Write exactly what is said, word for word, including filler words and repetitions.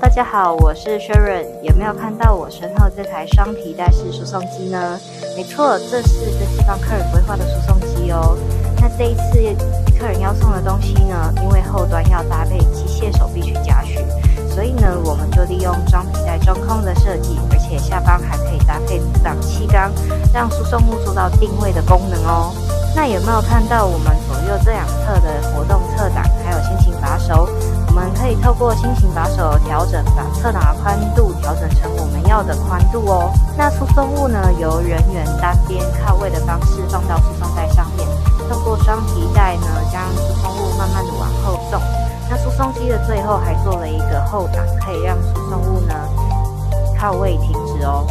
大家好，我是 Sharon。有没有看到我身后这台双皮带式输送机呢？没错，这是这次帮客人规划的输送机哦。那这一次客人要送的东西呢，因为后端要搭配机械手臂去夹取，所以呢，我们就利用双皮带中空的设计，而且下方还可以搭配补挡气缸，让输送物做到定位的功能哦。那有没有看到我们左右这两侧的活动侧挡，还有先行把手？ 我们可以透过先行把手调整，把侧挡的宽度调整成我们要的宽度哦。那输送物呢，由人员单边靠位的方式放到输送带上面，透过双皮带呢，将输送物慢慢的往后送。那输送机的最后还做了一个后挡，可以让输送物呢靠位停止哦。